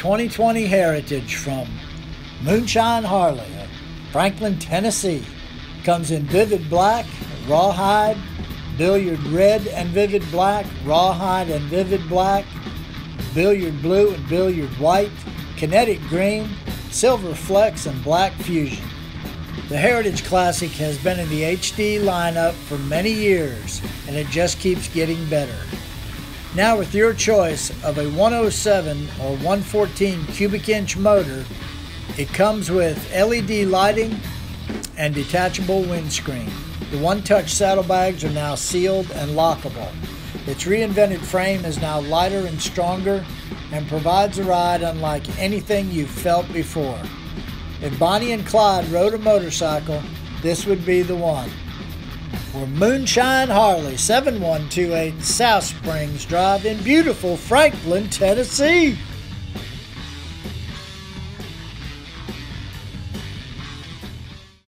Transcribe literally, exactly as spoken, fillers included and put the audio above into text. twenty twenty Heritage from Moonshine Harley of Franklin, Tennessee. Comes in vivid black, rawhide, billiard red and vivid black, rawhide and vivid black, billiard blue and billiard white, kinetic green, silver flecks, and black fusion. The Heritage Classic has been in the H D lineup for many years, and it just keeps getting better. Now with your choice of a one oh seven or one fourteen cubic inch motor, it comes with L E D lighting and detachable windscreen. The one-touch saddlebags are now sealed and lockable. Its reinvented frame is now lighter and stronger and provides a ride unlike anything you've felt before. If Bonnie and Clyde rode a motorcycle, this would be the one. We're Moonshine Harley, seven one two eight South Springs Drive in beautiful Franklin, Tennessee.